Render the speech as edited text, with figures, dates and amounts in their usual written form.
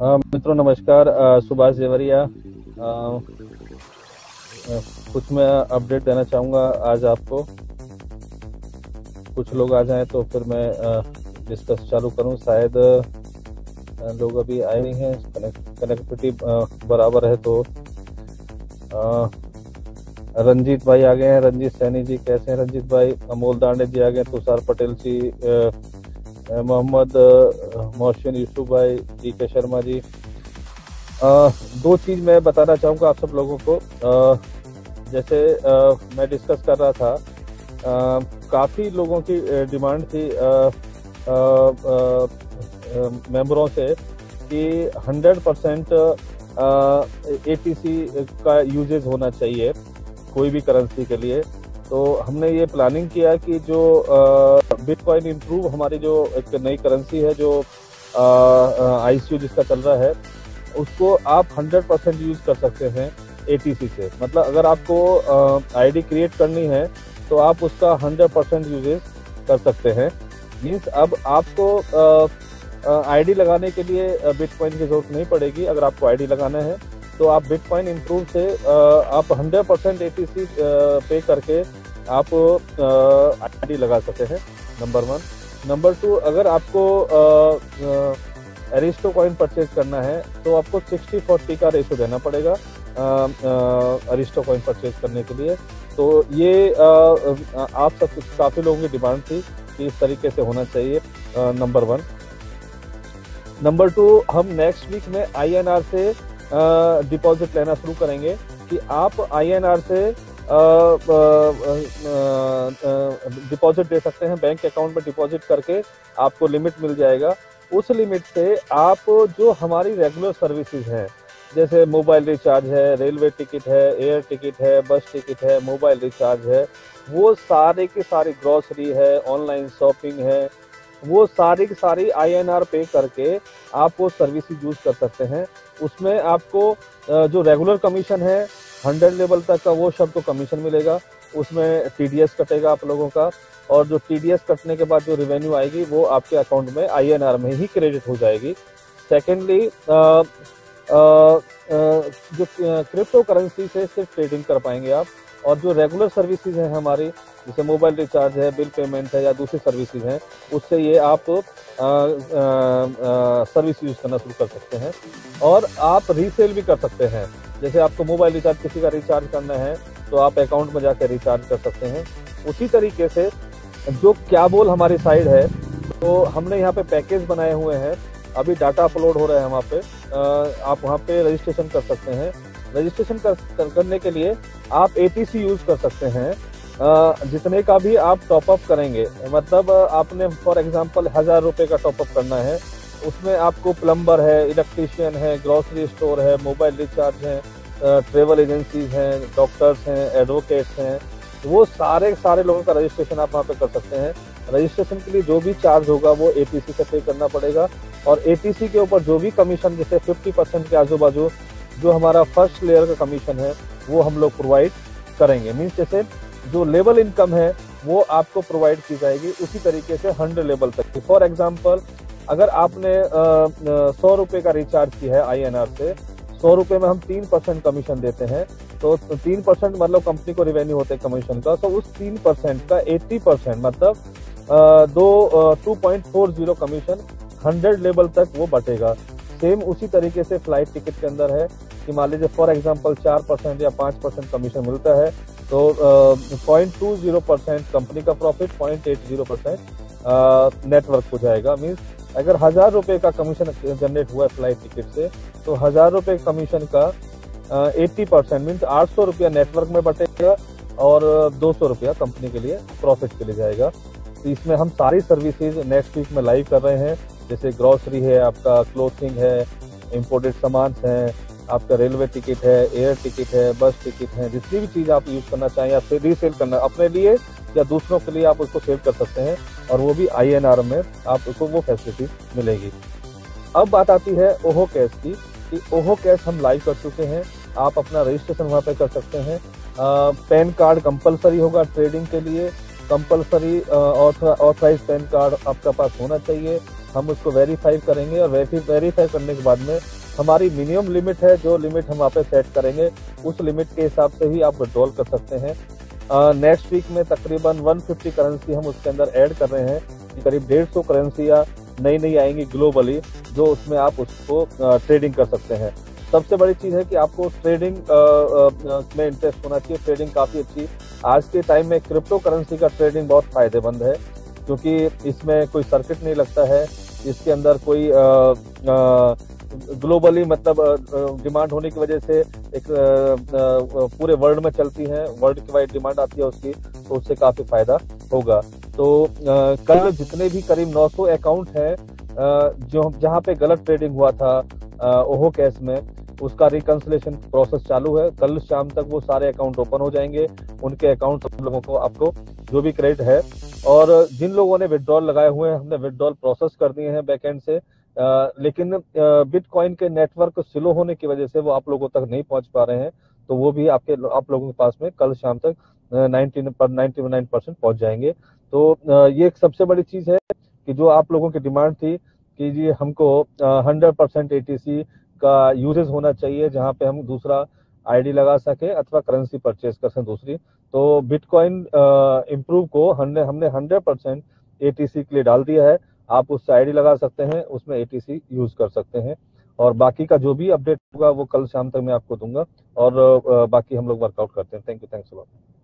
मित्रों नमस्कार, सुभाष जेवरिया। कुछ मैं अपडेट देना चाहूँगा आज आपको। कुछ लोग आ जाएं तो फिर मैं डिस्कस चालू करूँ। शायद लोग अभी आए नहीं हैं, कनेक्टिविटी बराबर है तो। रंजीत भाई आ गए हैं, रंजीत सैनी जी, कैसे हैं रंजीत भाई। अमोल दांडे जी आ गए, तुषार पटेल जी, मोहम्मद मोहशन यूसुफ भाई, डीके शर्मा जी। दो चीज़ मैं बताना चाहूँगा आप सब लोगों को। जैसे मैं डिस्कस कर रहा था, काफ़ी लोगों की डिमांड थी मेंबरों से कि 100% एटीसी का यूजेज होना चाहिए कोई भी करेंसी के लिए। तो हमने ये प्लानिंग किया कि जो बिटकॉइन इम्प्रूव हमारी जो एक नई करेंसी है, जो आईसीओ जिसका चल रहा है, उसको आप 100% यूज़ कर सकते हैं एटीसी से। मतलब अगर आपको आईडी क्रिएट करनी है तो आप उसका 100% यूजेज कर सकते हैं। मीन्स अब आपको आईडी लगाने के लिए बिटकॉइन की जरूरत नहीं पड़ेगी। अगर आपको आईडी लगाना है तो आप बिटकॉइन इम्प्रूव से आप 100% एटीसी पे करके आप आईडी लगा सकते हैं, नंबर वन। नंबर टू, अगर आपको एरिस्टो कॉइन परचेज करना है तो आपको 60-40 का रेशो देना पड़ेगा एरिस्टो कॉइन परचेज करने के लिए। तो ये आप सब काफ़ी लोगों की डिमांड थी कि इस तरीके से होना चाहिए, नंबर वन। नंबर टू, हम नेक्स्ट वीक में INR से डिपॉजिट लेना शुरू करेंगे कि आप INR से डिपॉजिट दे सकते हैं। बैंक अकाउंट में डिपॉजिट करके आपको लिमिट मिल जाएगा। उस लिमिट से आप जो हमारी रेगुलर सर्विसेज हैं, जैसे मोबाइल रिचार्ज है, रेलवे टिकट है, एयर टिकट है, बस टिकट है, मोबाइल रिचार्ज है, वो सारे की सारी ग्रॉसरी है, ऑनलाइन शॉपिंग है, वो सारी की सारी INR पे करके आप वो सर्विस यूज़ कर सकते हैं। उसमें आपको जो रेगुलर कमीशन है 100 लेवल तक का, वो सबको कमीशन मिलेगा। उसमें TDS कटेगा आप लोगों का, और जो TDS कटने के बाद जो रिवेन्यू आएगी वो आपके अकाउंट में INR में ही क्रेडिट हो जाएगी। सेकेंडली, जो क्रिप्टो करेंसी से सिर्फ ट्रेडिंग कर पाएंगे आप, और जो रेगुलर सर्विसेज हैं हमारी, जैसे मोबाइल रिचार्ज है, बिल पेमेंट है या दूसरी सर्विसेज हैं, उससे ये आप सर्विस यूज़ करना शुरू कर सकते हैं। और आप रीसेल भी कर सकते हैं। जैसे आपको मोबाइल रिचार्ज किसी का रिचार्ज करना है तो आप अकाउंट में जाकर रिचार्ज कर सकते हैं। उसी तरीके से जो क्या बोल हमारी साइड है, तो हमने यहाँ पे पैकेज बनाए हुए हैं, अभी डाटा अपलोड हो रहा है वहाँ पे। आप वहाँ पे रजिस्ट्रेशन कर सकते हैं। रजिस्ट्रेशन करने के लिए आप ATC यूज़ कर सकते हैं। जितने का भी आप टॉपअप करेंगे, मतलब आपने फॉर एग्जांपल 1000 रुपये का टॉपअप करना है, उसमें आपको प्लम्बर है, इलेक्ट्रीशियन है, ग्रॉसरी स्टोर है, मोबाइल रिचार्ज है, ट्रेवल एजेंसीज हैं, डॉक्टर्स हैं, एडवोकेट्स हैं, वो सारे लोगों का रजिस्ट्रेशन आप वहाँ पे कर सकते हैं। रजिस्ट्रेशन के लिए जो भी चार्ज होगा वो ATC से पे करना पड़ेगा। और ATC के ऊपर जो भी कमीशन, जैसे 50% के आजू बाजू जो हमारा फर्स्ट लेयर का कमीशन है, वो हम लोग प्रोवाइड करेंगे। मीन्स जैसे जो लेवल इनकम है वो आपको प्रोवाइड की जाएगी। उसी तरीके से 100 लेवल तक की, फॉर एग्जाम्पल अगर आपने 100 रुपये का रिचार्ज किया है INR से, 100 रुपये में हम 3% कमीशन देते हैं, तो 3% मतलब कंपनी को रिवेन्यू होते हैं कमीशन का। तो उस 3% का 80% मतलब 2.40 कमीशन 100 लेवल तक वो बटेगा। सेम उसी तरीके से फ्लाइट टिकट के अंदर है कि मान लीजिए फॉर एग्जांपल 4% या 5% कमीशन मिलता है, तो 0.20% कंपनी का प्रॉफिट, 0.80% नेटवर्क हो जाएगा। मीन्स अगर 1000 रुपये का कमीशन जनरेट हुआ है फ्लाइट टिकट से, तो 1000 रुपये कमीशन का 80% मीन्स 800 रुपया नेटवर्क में बटेगा और 200 रुपया कंपनी के लिए प्रॉफिट के लिए जाएगा। तो इसमें हम सारी सर्विसेज नेक्स्ट वीक में लाइव कर रहे हैं। जैसे ग्रॉसरी है, आपका क्लोथिंग है, इम्पोर्टेड सामान है, आपका रेलवे टिकट है, एयर टिकट है, बस टिकट है, जितनी भी चीज़ आप यूज़ करना चाहें, आप रीसेल करना अपने लिए या दूसरों के लिए, आप उसको सेव कर सकते हैं, और वो भी INR में आप उसको वो फैसिलिटी मिलेगी। अब बात आती है ओहोकैश की, कि ओहोकैश हम लाइव कर चुके हैं। आप अपना रजिस्ट्रेशन वहाँ पे कर सकते हैं। पैन कार्ड कंपलसरी होगा ट्रेडिंग के लिए, कंपलसरी ऑथराइज पैन कार्ड आपका पास होना चाहिए। हम उसको वेरीफाई करेंगे और वेरीफाई करने के बाद में हमारी मिनिमम लिमिट है, जो लिमिट हम वहाँ पे सेट करेंगे उस लिमिट के हिसाब से ही आप विड्रॉल कर सकते हैं। नेक्स्ट वीक में तकरीबन 150 करेंसी हम उसके अंदर ऐड कर रहे हैं, करीब 150 करेंसियाँ नई नई आएंगी ग्लोबली, जो उसमें आप उसको ट्रेडिंग कर सकते हैं। सबसे बड़ी चीज़ है कि आपको ट्रेडिंग में इंटरेस्ट होना चाहिए। ट्रेडिंग काफ़ी अच्छी आज के टाइम में क्रिप्टो करेंसी का ट्रेडिंग बहुत फ़ायदेमंद है, क्योंकि इसमें कोई सर्किट नहीं लगता है, इसके अंदर कोई ग्लोबली मतलब डिमांड होने की वजह से एक पूरे वर्ल्ड में चलती है, वर्ल्ड की वाइड डिमांड आती है उसकी, तो उससे काफ़ी फायदा होगा। तो कल जितने भी करीब 900 अकाउंट हैं जो जहाँ पे गलत ट्रेडिंग हुआ था ओहोकैश में, उसका रिकंसिलेशन प्रोसेस चालू है। कल शाम तक वो सारे अकाउंट ओपन हो जाएंगे, उनके अकाउंट सब लोगों को आपको जो भी क्रेडिट है, और जिन लोगों ने विड्रॉल लगाए हुए हैं हमने विड्रॉल प्रोसेस कर दिए हैं बैकएंड से। लेकिन बिटकॉइन के नेटवर्क स्लो होने की वजह से वो आप लोगों तक नहीं पहुंच पा रहे हैं, तो वो भी आपके आप लोगों के पास में कल शाम तक 99% पहुँच जाएंगे। तो ये एक सबसे बड़ी चीज़ है कि जो आप लोगों की डिमांड थी कि जी हमको 100% ATC का यूजेज होना चाहिए, जहाँ पे हम दूसरा आईडी लगा सके अथवा करेंसी परचेज कर सकें दूसरी, तो बिटकॉइन इम्प्रूव को हमने 100% ATC के लिए डाल दिया है। आप उससे आईडी लगा सकते हैं, उसमें ATC यूज कर सकते हैं, और बाकी का जो भी अपडेट होगा वो कल शाम तक मैं आपको दूंगा, और बाकी हम लोग वर्कआउट करते हैं। Thank you, thanks a lot.